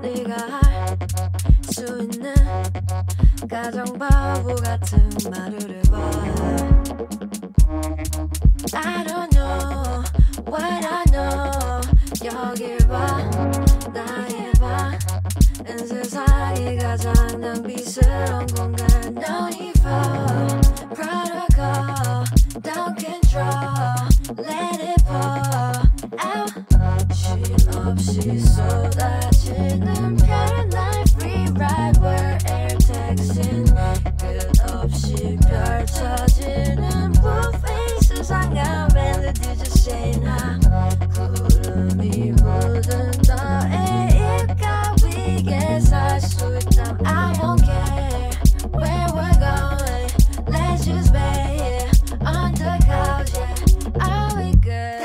내가 할 수 있는 가장 바보 같은 말을 해봐. I don't know what I know. 여길 봐, 나의 방은 세상이 가장 낭비스러운 공간. No need for protocol. Don't control. Let it pour out. 쉼 없이 쏟아지는 별난 free ride. We're air taxiing. 끝없이 펼쳐지는 buffet 세상 가운데 뒤져진 나 구름이 묻은 너의 입가 위에 살 수 있다. I won't care where we're going. Let's just be here on the couch. Yeah, are we good?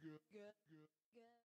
Get